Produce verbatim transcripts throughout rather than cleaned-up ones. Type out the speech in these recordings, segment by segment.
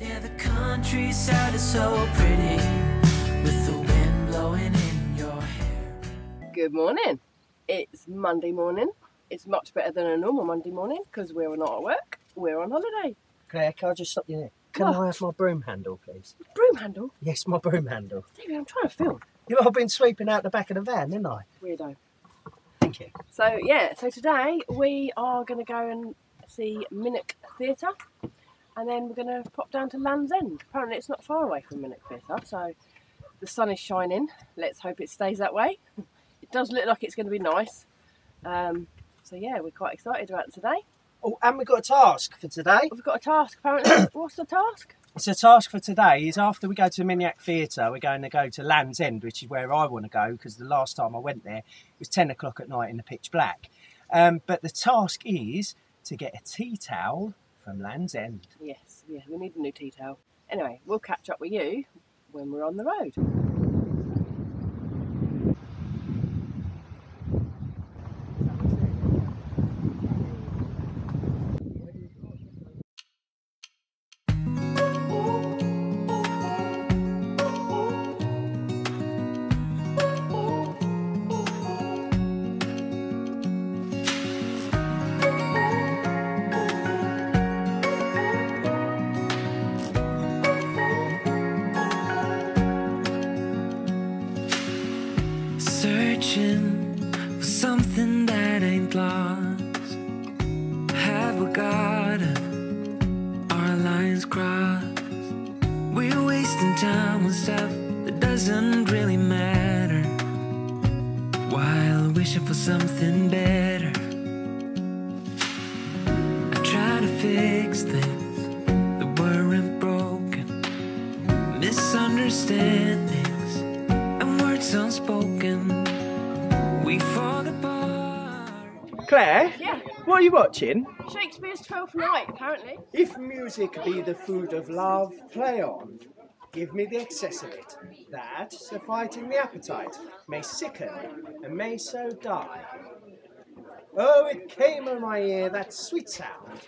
Yeah, the countryside is so pretty with the wind blowing in your hair. Good morning. It's Monday morning. It's much better than a normal Monday morning because we're not at work. We're on holiday. Claire, can I just stop you there? Can what? I have my broom handle, please? Broom handle? Yes, my broom handle. David, I'm trying to film. You know, I've been sweeping out the back of the van, didn't I? Weirdo. Thank you. So, yeah, so today we are going to go and see Minack Theatre. And then we're going to pop down to Land's End. Apparently it's not far away from Minack Theatre, so the sun is shining. Let's hope it stays that way. It does look like it's going to be nice. Um, so yeah, we're quite excited about it today. Oh, and we've got a task for today. We've got a task, apparently. What's the task? So the task for today is after we go to Minack Theatre, we're going to go to Land's End, which is where I want to go, because the last time I went there, it was ten o'clock at night in the pitch black. Um, but the task is to get a tea towel from Land's End. Yes, yeah, we need a new tea towel. Anyway, we'll catch up with you when we're on the road. For something that ain't lost, have we got our lines crossed? We're wasting time on stuff that doesn't really matter, while wishing for something better. I try to fix things that weren't broken, misunderstandings and words unspoken. Claire, yeah. What are you watching? Shakespeare's Twelfth Night, apparently. If music be the food of love, play on. Give me the excess of it, that, sufficing the appetite, may sicken and may so die. Oh, it came on my ear, that sweet sound.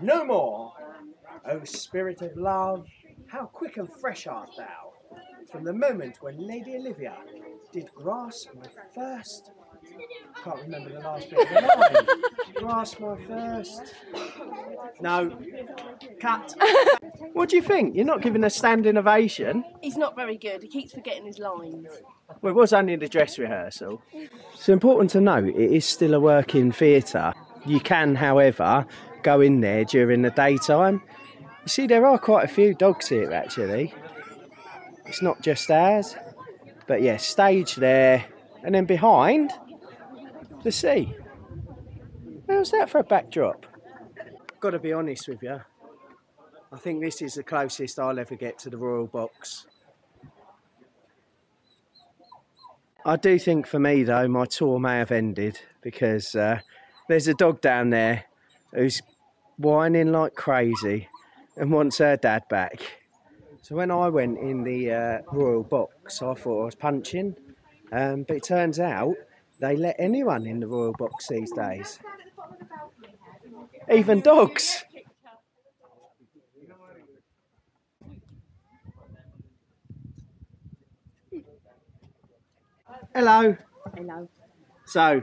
No more. Oh, spirit of love, how quick and fresh art thou, from the moment when Lady Olivia did grasp my first... Can't remember the last bit of the line. Grasp my first. No. Cut. What do you think? You're not giving a standing ovation. He's not very good. He keeps forgetting his lines. Well, it was only the dress rehearsal. It's important to note it is still a working theatre. You can, however, go in there during the daytime. You see, there are quite a few dogs here, actually. It's not just ours. But yeah, stage there. And then behind... the sea. How's that for a backdrop? Got to be honest with you. I think this is the closest I'll ever get to the Royal Box. I do think for me though, my tour may have ended because uh, there's a dog down there who's whining like crazy and wants her dad back. So when I went in the uh, Royal Box, I thought I was punching, um, but it turns out they let anyone in the Royal Box these days. Even dogs. Hello. Hello. So,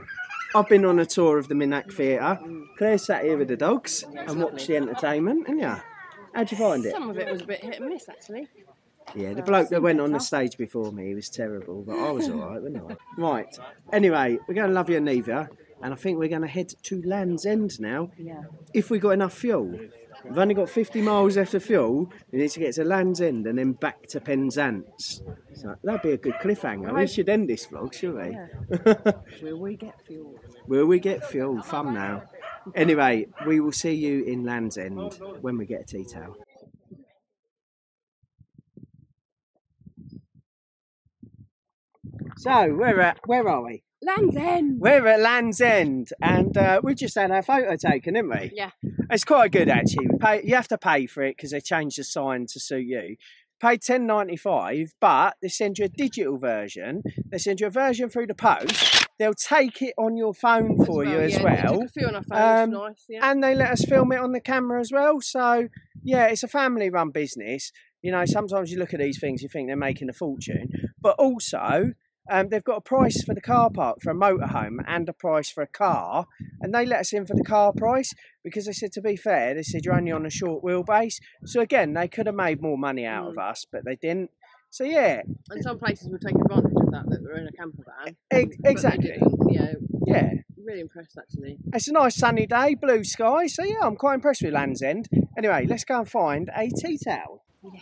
I've been on a tour of the Minack Theatre. Claire sat here with the dogs and watched the entertainment, haven't you? How'd you find it? Some of it was a bit hit and miss, actually. Yeah, the bloke that went on the stage before me, he was terrible, but I was all right, wasn't I? Right, anyway, we're going to love you and leave you, and I think we're going to head to Land's End now, yeah. If we've got enough fuel. We've only got fifty miles left of fuel, we need to get to Land's End and then back to Penzance. So that'd be a good cliffhanger. We should end this vlog, shouldn't we? Yeah. Will we get fuel? Will we get fuel? Fun now. Anyway, we will see you in Land's End when we get a tea towel. So, we're at, where are we? Land's End. We're at Land's End, and uh, we just had our photo taken, didn't we? Yeah. It's quite good, actually. We pay, you have to pay for it because they changed the sign to suit you. Paid ten ninety-five, but they send you a digital version. They send you a version through the post, They'll take it on your phone for well, you as yeah, well. Took a few on our phone, um, nice, yeah. And they let us film it on the camera as well. So yeah, it's a family-run business. You know, sometimes you look at these things, you think they're making a fortune, but also um, they've got a price for the car park for a motorhome and a price for a car, and they let us in for the car price because they said, to be fair, they said you're only on a short wheelbase. So again, they could have made more money out mm. of us, but they didn't. So yeah, and some places will take advantage of that, that we're in a camper van. Ex exactly. Yeah. Yeah. Really impressed actually. It's a nice sunny day, blue sky. So yeah, I'm quite impressed with Land's End. Anyway, let's go and find a tea towel. Yeah.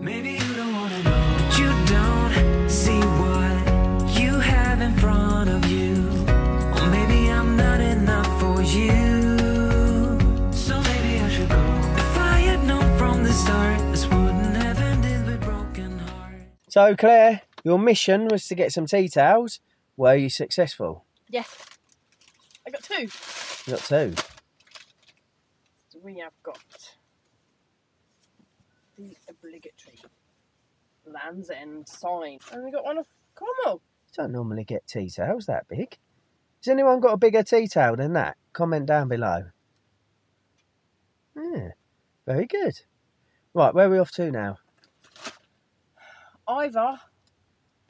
Maybe you don't want to know. You don't see what you have in front of you. Or maybe I'm not enough for you. So maybe I should go. If I had known from the start, this wouldn't have ended with broken heart. So Claire, your mission was to get some tea towels. Were you successful? Yes. I got two. You got two. So we have got the obligatory Land's End sign. And we got one of Cornwall. I don't normally get tea towels that big. Has anyone got a bigger tea towel than that? Comment down below. Yeah, very good. Right, where are we off to now? Either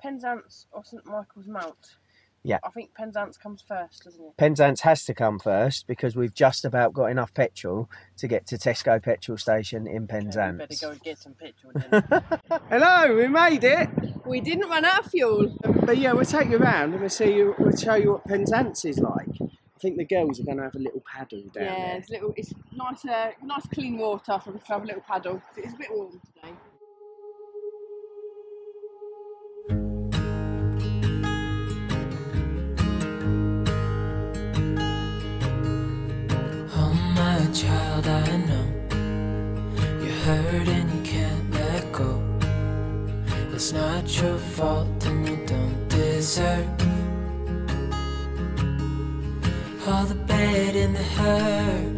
Penzance or St Michael's Mount. Yeah. I think Penzance comes first, doesn't it? Penzance has to come first because we've just about got enough petrol to get to Tesco petrol station in Penzance. Okay, we better go and get some petrol then. Hello, we made it. We didn't run out of fuel. But yeah, we'll take you around and we'll, see you, we'll show you what Penzance is like. I think the girls are going to have a little paddle down yeah, there. Yeah, it's, little, it's nice, uh, nice clean water for us to have a little paddle. It's a bit warm today. Child, I know you're hurt and you can't let go. It's not your fault and you don't deserve all the bad and the hurt.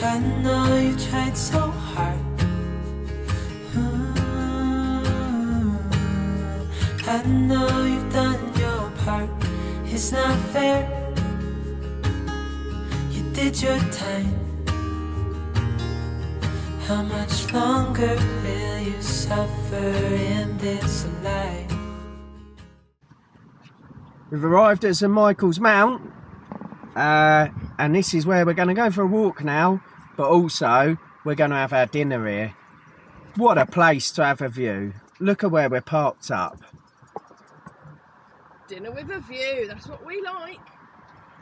Ooh, I know you tried so hard. I know you've done your part. It's not fair. You did your time. How much longer will you suffer in this life? We've arrived at St Michael's Mount, uh, and this is where we're going to go for a walk now, but also we're going to have our dinner here. What a place to have a view. Look at where we're parked up. Dinner with a view, that's what we like.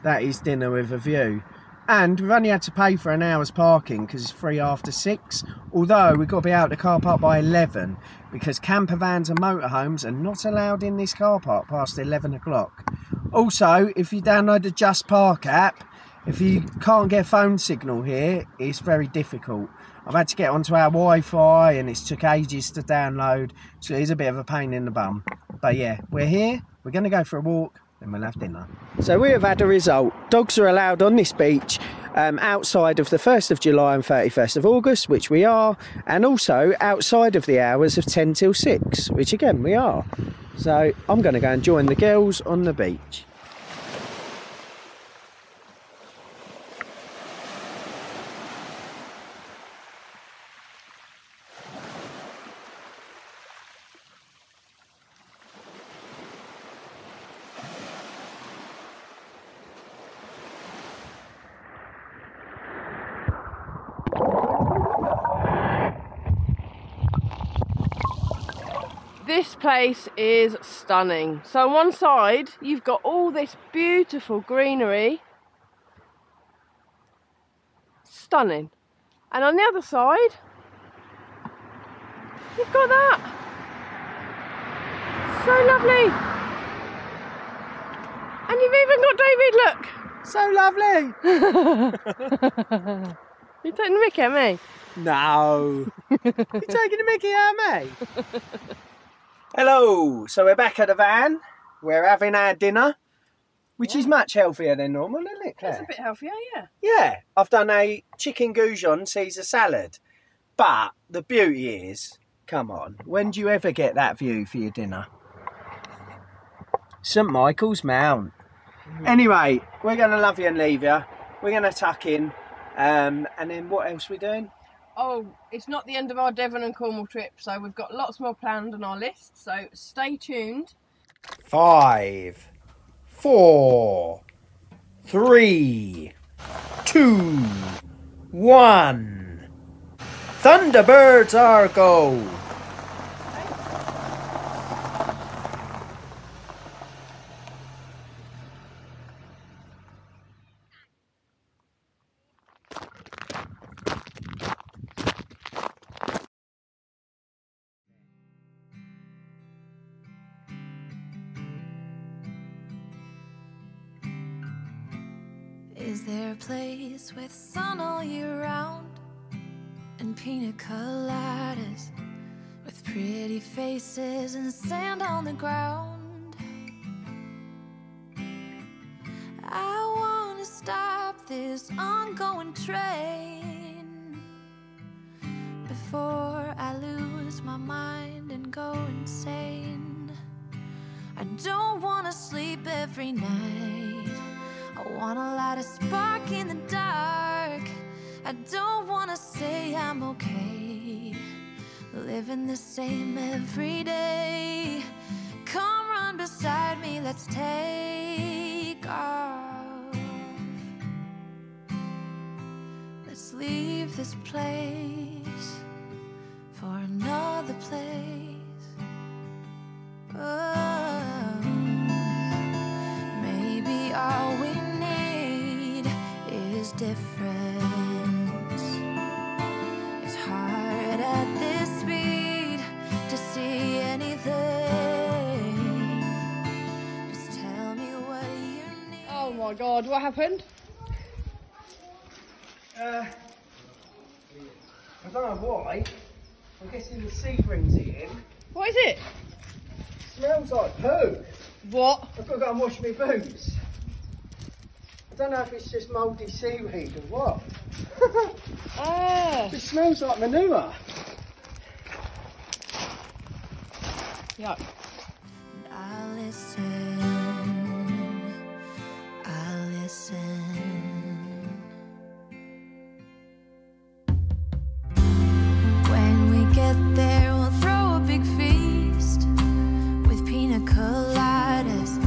That is dinner with a view. And we've only had to pay for an hour's parking because it's free after six, although we've got to be out of the car park by eleven because camper vans and motorhomes are not allowed in this car park past eleven o'clock. Also, if you download the Just Park app, if you can't get phone signal here, it's very difficult. I've had to get onto our Wi-Fi and it's took ages to download, so it is a bit of a pain in the bum. But yeah, we're here. We're going to go for a walk, then we'll have dinner. So we have had a result. Dogs are allowed on this beach um, outside of the first of July and thirty-first of August, which we are, and also outside of the hours of ten till six, which again we are. So I'm going to go and join the girls on the beach. This place is stunning. So on one side you've got all this beautiful greenery, stunning, and on the other side you've got that. So lovely. And you've even got David, look. So lovely. You're taking the mickey at me? No. You're taking the mickey at me? Hello, so we're back at the van, we're having our dinner. which yeah. is much healthier than normal, isn't it, Claire? It's a bit healthier, yeah. Yeah, I've done a chicken goujon Caesar salad. But the beauty is, come on, when do you ever get that view for your dinner? St Michael's Mount. Mm. Anyway, we're going to love you and leave you. We're going to tuck in. Um, and then what else are we doing? Oh, it's not the end of our Devon and Cornwall trip, so we've got lots more planned on our list, so stay tuned. Five, four, three, two, one. Thunderbirds are go! Is there a place with sun all year round, and pina coladas with pretty faces and sand on the ground? I want to stop this ongoing train before I lose my mind and go insane. I don't want to sleep every night. I wanna light a spark in the dark. I don't wanna say I'm okay, living the same every day. Come run beside me, let's take off. Let's leave this place for another place. Oh, maybe I'll wait. Difference. It's hard at this speed to see anything. Just tell me what you need. Oh my God, what happened? Uh, I don't know why. I'm guessing the sea brings it in. What is it? It smells like poo. What? I've got to go and wash my boots. I don't know if it's just mouldy seaweed or what. Ah. It smells like manure. Yuck. I listen, I listen. When we get there, we'll throw a big feast with pina coladas,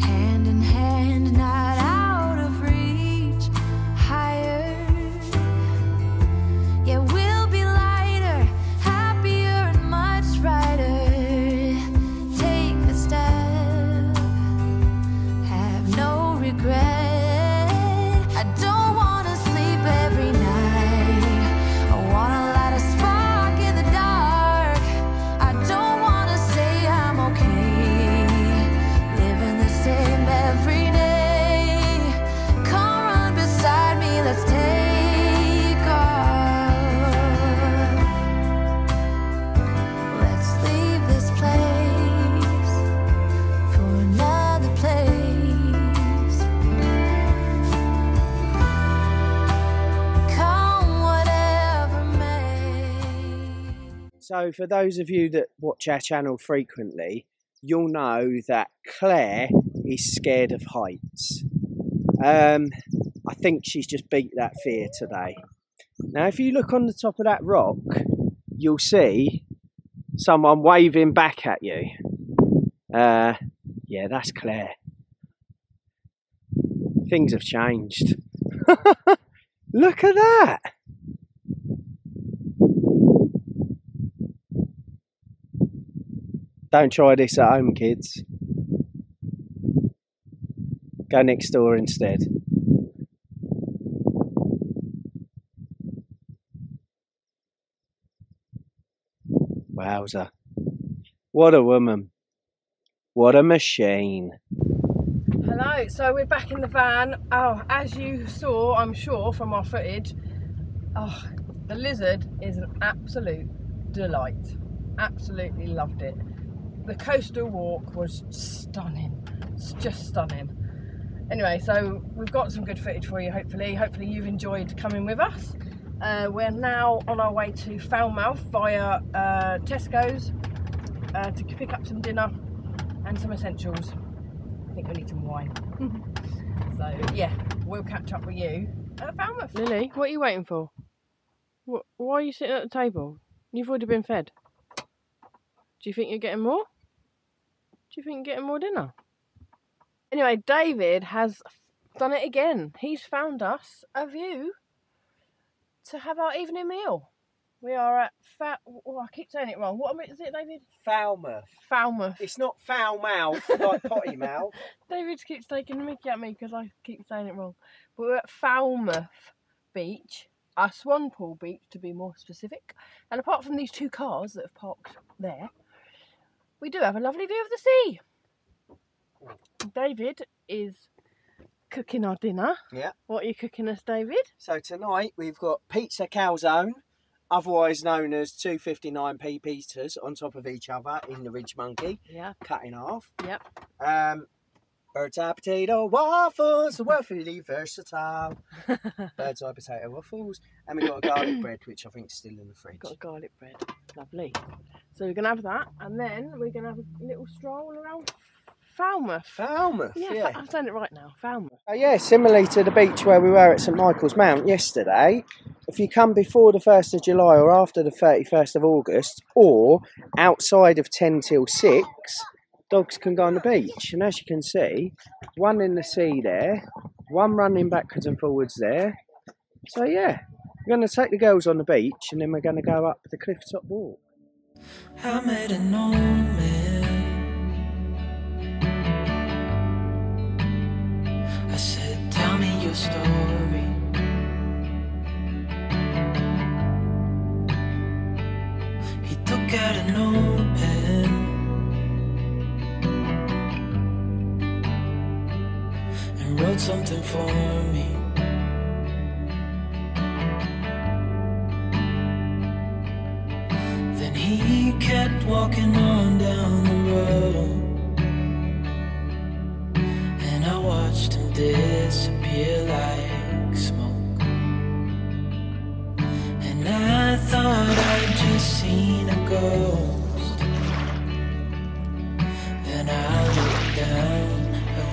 hand in hand, not out. So for those of you that watch our channel frequently, you'll know that Claire is scared of heights. Um, I think she's just beat that fear today. Now if you look on the top of that rock, you'll see someone waving back at you. Uh, yeah, that's Claire. Things have changed. Look at that. Don't try this at home, kids. Go next door instead. Wowza. What a woman. What a machine. Hello, so we're back in the van. Oh, as you saw, I'm sure, from our footage, oh, the lizard is an absolute delight. Absolutely loved it. The coastal walk was stunning. It's just stunning. anyway, so we've got some good footage for you. Hopefully, hopefully you've enjoyed coming with us. Uh, we're now on our way to Falmouth via uh, Tesco's uh, to pick up some dinner and some essentials. I think we need some wine. So yeah, we'll catch up with you at Falmouth. Lily, what are you waiting for? What, why are you sitting at the table? You've already been fed. Do you think you're getting more? Do you think you're getting more dinner? Anyway, David has done it again. He's found us a view to have our evening meal. We are at Fa oh, I keep saying it wrong. What is it, David? Falmouth. Falmouth. It's not foul mouth like potty mouth. David keeps taking the mickey at me because I keep saying it wrong. But we're at Falmouth Beach, our Swanpool Beach to be more specific. And apart from these two cars that have parked there, we do have a lovely view of the sea. David is cooking our dinner. Yeah. What are you cooking us, David? So tonight we've got pizza calzone, otherwise known as two fifty-nine p pizzas on top of each other in the Ridge Monkey. Yeah. Cut in half. Yep. Um, bird's eye potato waffles, woefully versatile. Bird's eye potato waffles. And we've got a garlic bread, which I think is still in the fridge. Got a garlic bread. Lovely. So we're going to have that, and then we're going to have a little stroll around Falmouth. Falmouth, yeah. yeah. I've done it right now, Falmouth. Oh yeah, similarly to the beach where we were at St Michael's Mount yesterday, if you come before the first of July or after the thirty-first of August or outside of ten till six, dogs can go on the beach. And as you can see, one in the sea there, one running backwards and forwards there. So yeah, we're going to take the girls on the beach and then we're going to go up the clifftop walk. I made an old man. I said, tell me your story. He took out an old pen and wrote something for me. He kept walking on down the road, and I watched him disappear like smoke. And I thought I'd just seen a ghost. Then I looked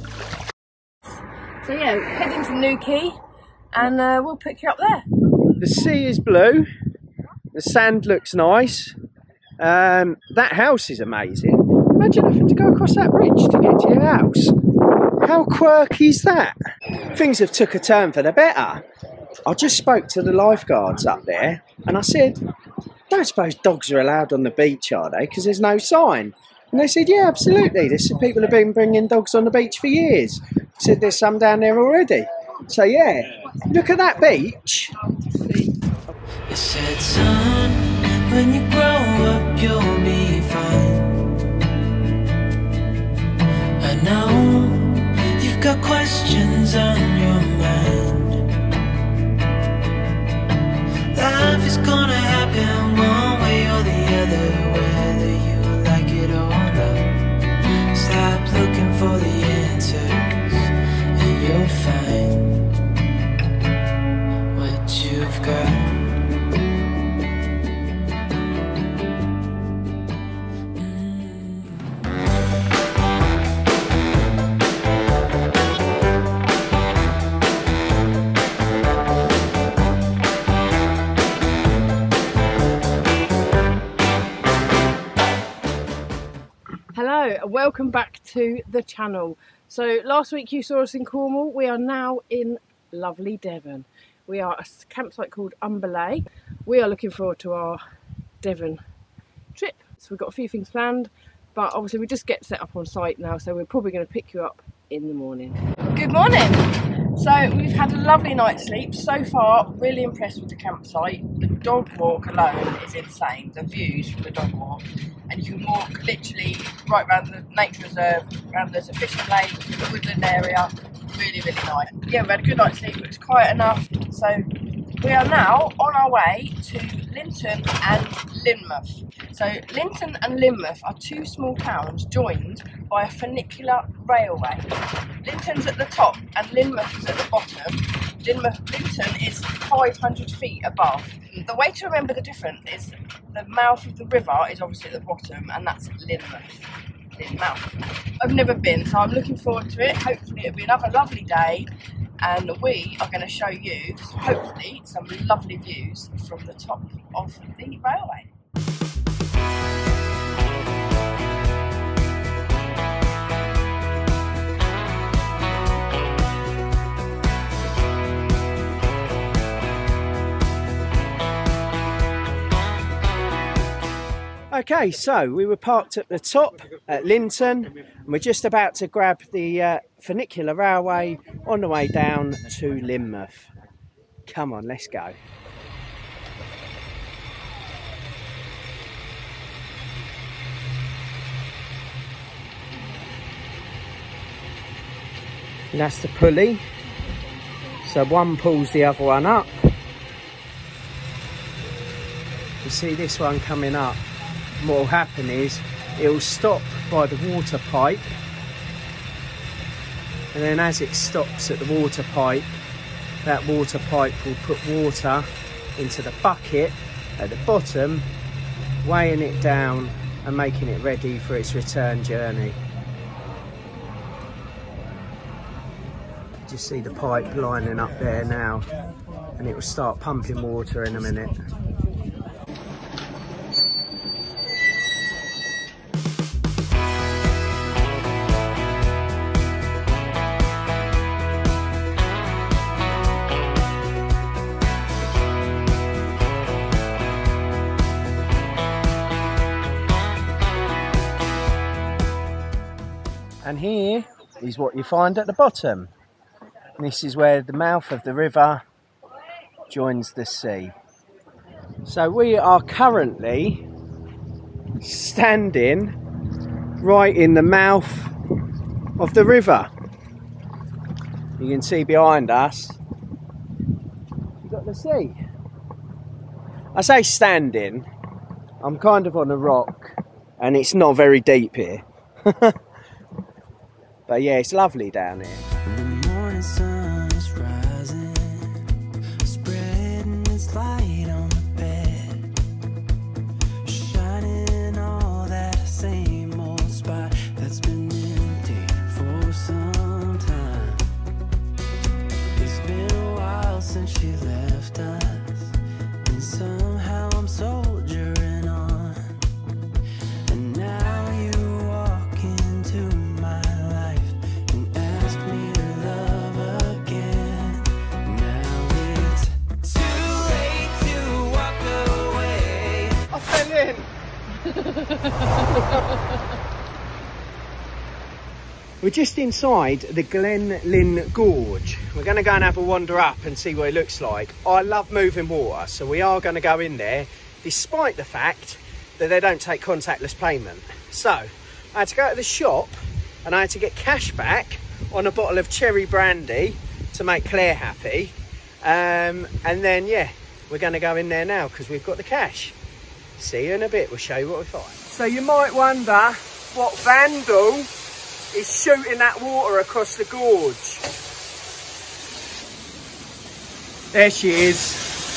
down at what he wrote. So yeah, heading to Newquay, and uh, we'll pick you up there. The sea is blue. The sand looks nice. Um, that house is amazing. Imagine having to go across that bridge to get to your house. How quirky is that? Things have took a turn for the better. I just spoke to the lifeguards up there and I said, don't suppose dogs are allowed on the beach, are they? Because there's no sign. And they said, yeah, absolutely. They said, people have been bringing dogs on the beach for years. I said, there's some down there already. So yeah, look at that beach. I said, son, when you grow up, you'll be fine. I know you've got questions on your mind. Life is gonna happen one way or the other, whether you like it or not. Stop looking for the answers, and you'll find what you've got. Welcome back to the channel. So last week you saw us in Cornwall. We are now in lovely Devon. We are at a campsite called Umberlay. We are looking forward to our Devon trip. So we've got a few things planned, but obviously we just get set up on site now, so we're probably going to pick you up in the morning. Good morning. So we've had a lovely night's sleep so far. Really impressed with the campsite. The dog walk alone is insane. The views from the dog walk. And you can walk literally right round the nature reserve, around there's a fishing lake, the woodland area, really, really nice. Yeah, we had a good night's sleep, it was quiet enough. So we are now on our way to Lynton and Lynmouth. So Lynton and Lynmouth are two small towns joined by a funicular railway. Lynton's at the top and Lynmouth is at the bottom. Lynmouth, Lynton is five hundred feet above. The way to remember the difference is the mouth of the river is obviously at the bottom, and that's Lynmouth. Lynmouth. I've never been, so I'm looking forward to it. Hopefully it'll be another lovely day, and we are going to show you, hopefully, some lovely views from the top of the railway. Okay, so we were parked at the top at Lynton, and we're just about to grab the uh, funicular railway on the way down to Lynmouth. Come on, let's go. And that's the pulley, so one pulls the other one up. You see this one coming up. What will happen is it'll stop by the water pipe, and then as it stops at the water pipe, that water pipe will put water into the bucket at the bottom, weighing it down and making it ready for its return journey. Just see the pipe lining up there now, and it will start pumping water in a minute. And here is what you find at the bottom. This is where the mouth of the river joins the sea. So we are currently standing right in the mouth of the river. You can see behind us, you've got the sea. I say standing, I'm kind of on a rock and it's not very deep here. But yeah, it's lovely down here. The morning sun is rising, spreading its light on the bed, shining all that same old spot that's been empty for some time. It's been a while since she left us, and somehow I'm soldiering on. And now you walk into my We're just inside the Glen Lynn Gorge. We're going to go and have a wander up and see what it looks like. I love moving water, so we are going to go in there, despite the fact that they don't take contactless payment. So I had to go to the shop and I had to get cash back on a bottle of cherry brandy to make Claire happy. Um, and then, yeah, we're going to go in there now because we've got the cash. See you in a bit, we'll show you what we find. So you might wonder what vandal is shooting that water across the gorge. There she is,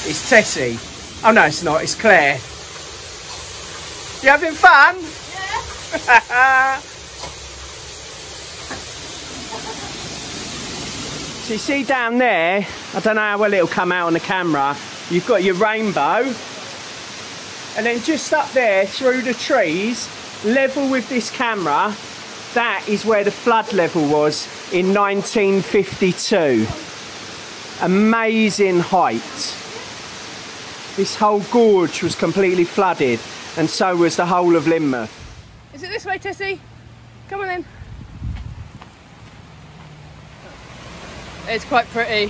it's Tessie. Oh no, it's not, it's Claire. You having fun? Yeah. So you see down there, I don't know how well it'll come out on the camera, you've got your rainbow. And then just up there through the trees, level with this camera, that is where the flood level was in nineteen fifty-two. Amazing height. This whole gorge was completely flooded, and so was the whole of Lynmouth. Is it this way, Tessie? Come on in. It's quite pretty.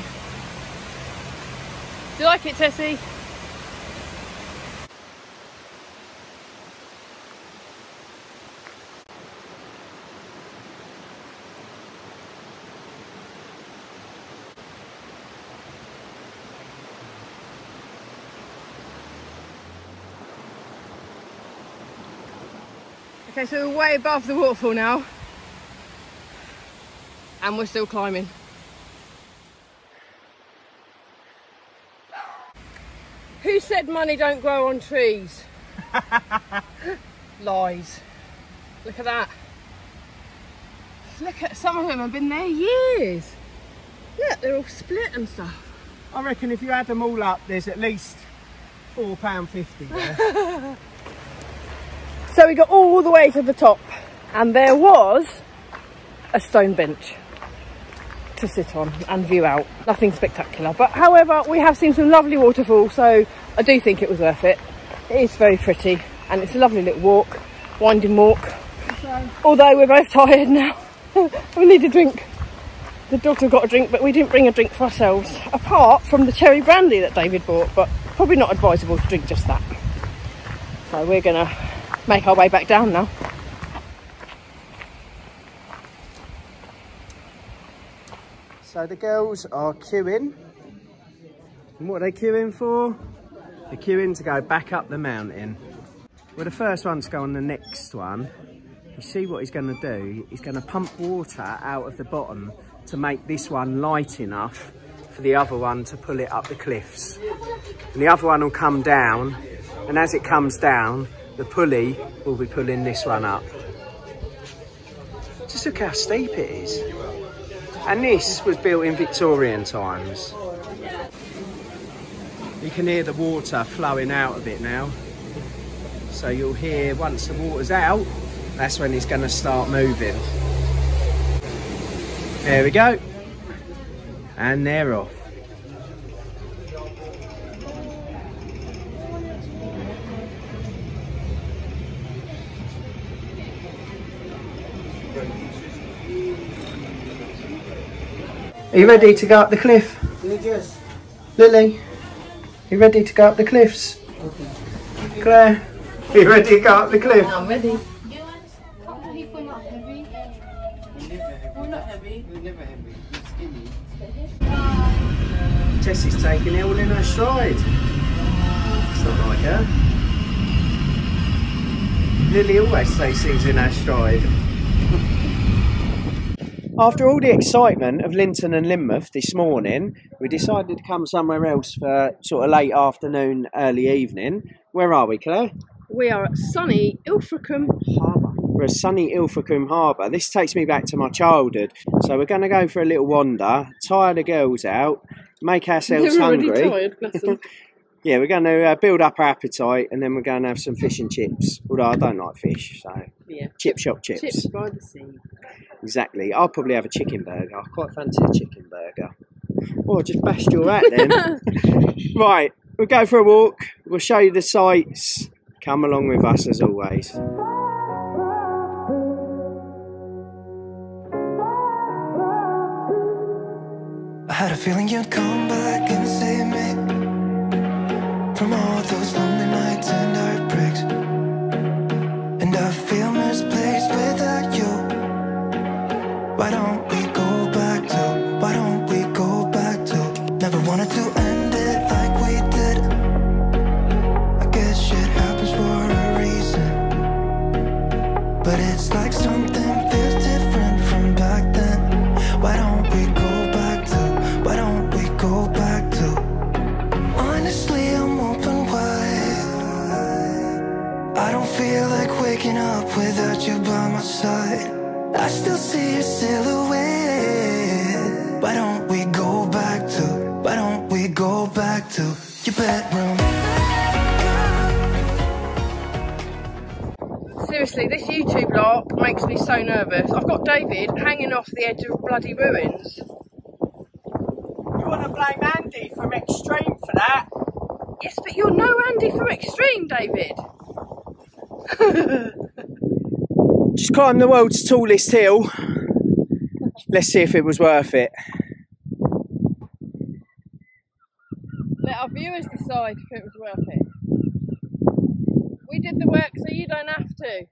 Do you like it, Tessie? Okay, so we're way above the waterfall now, and we're still climbing. Who said money don't grow on trees? Lies. Look at that. Look at some of them have been there years. Look, they're all split and stuff. I reckon if you add them all up, there's at least four pounds fifty there. So we got all the way to the top, and there was a stone bench to sit on and view out. Nothing spectacular, but however, we have seen some lovely waterfalls, so I do think it was worth it. It is very pretty, and it's a lovely little walk, winding walk. Okay. Although we're both tired now. We need a drink. The dogs have got a drink, but we didn't bring a drink for ourselves, apart from the cherry brandy that David bought, but probably not advisable to drink just that. So we're gonna make our way back down now. So the girls are queuing. And what are they queuing for? They're queuing to go back up the mountain. We're the first one to go on the next one. You see what he's going to do? He's going to pump water out of the bottom to make this one light enough for the other one to pull it up the cliffs. And the other one will come down, and as it comes down, the pulley will be pulling this one up. Just look how steep it is. And this was built in Victorian times. You can hear the water flowing out of it now. So you'll hear, once the water's out, that's when he's going to start moving. There we go. And they're off. Are you ready to go up the cliff? Yes. Lily, you ready to go up the cliffs? Okay. Claire, are you ready to go up the cliff? I'm ready. Jessie's taking it all in her stride. It's not like her. Lily always says things in her stride. After all the excitement of Lynton and Lynmouth this morning, we decided to come somewhere else for sort of late afternoon, early evening. Where are we, Claire? We are at sunny Ilfracombe Harbour. We're at sunny Ilfracombe Harbour. This takes me back to my childhood. So we're going to go for a little wander, tire the girls out, make ourselves hungry. Tired, yeah, we're going to uh, build up our appetite, and then we're going to have some fish and chips. Although I don't like fish, so yeah. Chip shop chips. Chips by the sea. Exactly. I'll probably have a chicken burger. I quite fancy a chicken burger. Oh, I just bashed your hat then. Right, we'll go for a walk. We'll show you the sights. Come along with us as always. I had a feeling you'd come back and save me from all those lonely nights and heartbreaks, and I feel misplaced without you. Why don't we go back to, why don't we go back to, never wanted to end it like we did. I guess shit happens for a reason, but it's like something feels different from back then. Why don't we go back to, why don't we go back to? Honestly, I'm open wide. I don't feel like waking up without you by my side. I still see your silhouette. Why don't we go back to, why don't we go back to your bedroom? Seriously, this YouTube lark makes me so nervous. I've got David hanging off the edge of bloody ruins. You want to blame Andy from Extreme for that? Yes, but you're no Andy from Extreme, David. Just climb the world's tallest hill. Let's see if it was worth it. Let our viewers decide if it was worth it. We did the work so you don't have to.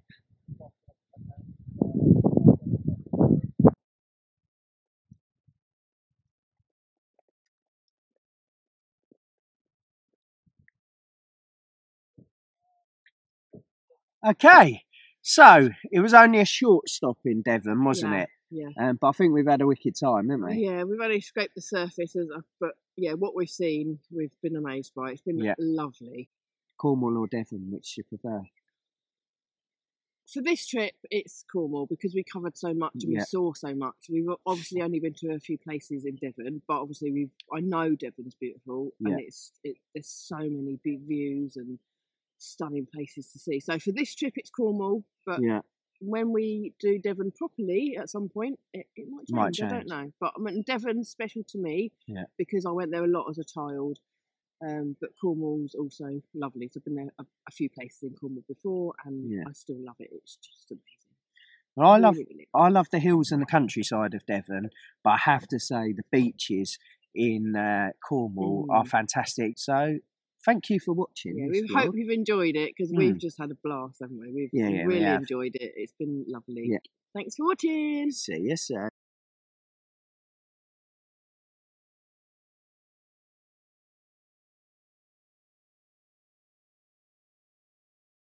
Okay, So, it was only a short stop in Devon, wasn't yeah, it? Yeah. Um, but I think we've had a wicked time, haven't we? Yeah, we've only scraped the surface, but yeah, what we've seen, we've been amazed by. It's been yeah. lovely. Cornwall or Devon, which you prefer? For this trip, it's Cornwall because we covered so much and yeah. we saw so much. We've obviously only been to a few places in Devon, but obviously we I know Devon's beautiful yeah. and it's it, there's so many big views and stunning places to see. So for this trip, it's Cornwall, but yeah. when we do Devon properly at some point, it, it might, change, might change. I don't know, but I mean, Devon's special to me yeah. because I went there a lot as a child. Um, but Cornwall's also lovely. So I've been there a, a few places in Cornwall before, and yeah. I still love it. It's just amazing. Well, I love, really, really. I love the hills and the countryside of Devon, but I have to say the beaches in uh, Cornwall mm. are fantastic. So thank you for watching. Yeah, we hope you've enjoyed it because mm. we've just had a blast, haven't we? We've yeah, yeah, really we enjoyed it. It's been lovely. Yeah. Thanks for watching. See you soon.